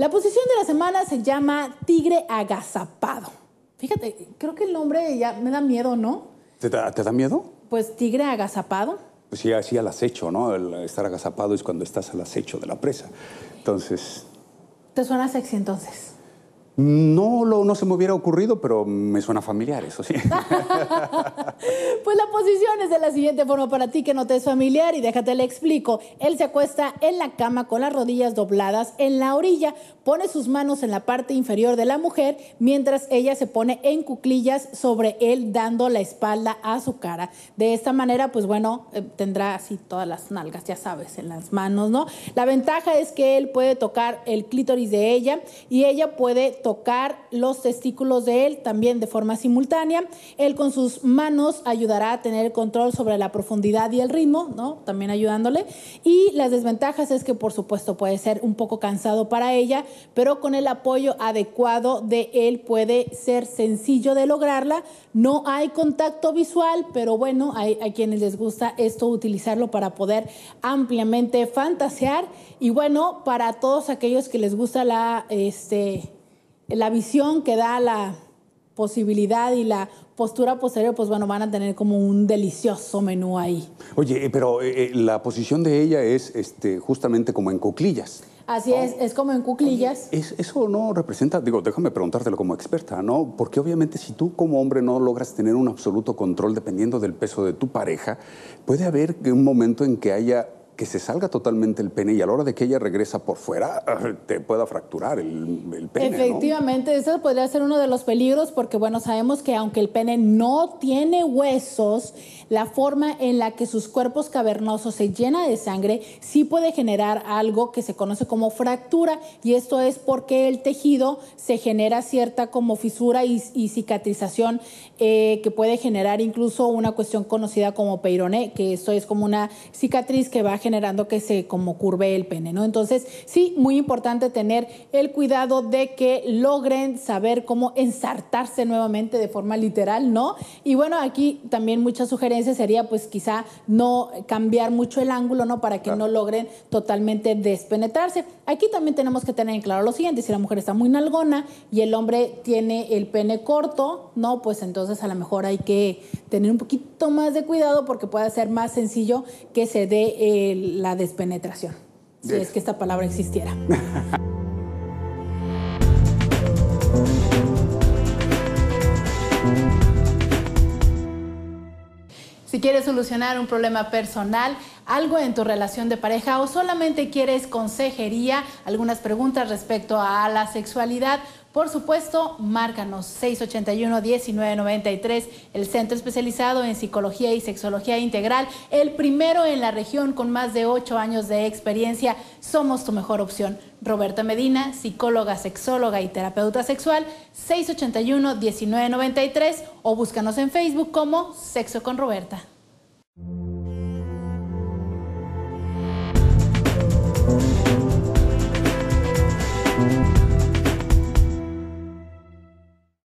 La posición de la semana se llama tigre agazapado. Fíjate, creo que el nombre ya me da miedo, ¿no? ¿Te da miedo? Pues tigre agazapado. Pues sí, así al acecho, ¿no? El estar agazapado es cuando estás al acecho de la presa. Entonces... ¿Te suena sexy entonces? No se me hubiera ocurrido, pero me suena familiar, eso sí. Pues la posición es de la siguiente forma para ti que no te es familiar y déjate le explico. Él se acuesta en la cama con las rodillas dobladas en la orilla, pone sus manos en la parte inferior de la mujer mientras ella se pone en cuclillas sobre él dando la espalda a su cara. De esta manera, pues bueno, tendrá así todas las nalgas, ya sabes, en las manos, ¿no? La ventaja es que él puede tocar el clítoris de ella y ella puede tocar los testículos de él también de forma simultánea. Él con sus manos ayudará a tener control sobre la profundidad y el ritmo, ¿no? También ayudándole. Y las desventajas es que, por supuesto, puede ser un poco cansado para ella, pero con el apoyo adecuado de él puede ser sencillo de lograrla. No hay contacto visual, pero bueno, hay quienes les gusta esto utilizarlo para poder ampliamente fantasear. Y bueno, para todos aquellos que les gusta la visión que da la posibilidad y la postura posterior, pues bueno, van a tener como un delicioso menú ahí. Oye, pero la posición de ella es justamente como en cuclillas. Así es como en cuclillas. Eso no representa, digo, déjame preguntártelo como experta, ¿no? Porque obviamente si tú como hombre no logras tener un absoluto control dependiendo del peso de tu pareja, puede haber un momento en que haya... que se salga totalmente el pene y a la hora de que ella regresa por fuera te pueda fracturar el pene. Efectivamente, ¿no? Ese podría ser uno de los peligros porque, bueno, sabemos que aunque el pene no tiene huesos, la forma en la que sus cuerpos cavernosos se llena de sangre sí puede generar algo que se conoce como fractura y esto es porque el tejido se genera cierta como fisura y cicatrización que puede generar incluso una cuestión conocida como peironé, que esto es como una cicatriz que va a generando que se como curve el pene, ¿no? Entonces, sí, muy importante tener el cuidado de que logren saber cómo ensartarse nuevamente de forma literal, ¿no? Y bueno, aquí también muchas sugerencias sería, pues, quizá no cambiar mucho el ángulo, ¿no? Para que no logren totalmente despenetrarse. Aquí también tenemos que tener en claro lo siguiente, si la mujer está muy nalgona y el hombre tiene el pene corto, ¿no? Pues entonces a lo mejor hay que tener un poquito más de cuidado porque puede ser más sencillo que se dé la despenetración, si es que esta palabra existiera. Si quieres solucionar un problema personal, algo en tu relación de pareja o solamente quieres consejería, algunas preguntas respecto a la sexualidad, por supuesto, márcanos 681-1993, el centro especializado en psicología y sexología integral, el primero en la región con más de 8 años de experiencia. Somos tu mejor opción. Roberta Medina, psicóloga, sexóloga y terapeuta sexual, 681-1993 o búscanos en Facebook como Sexo con Roberta.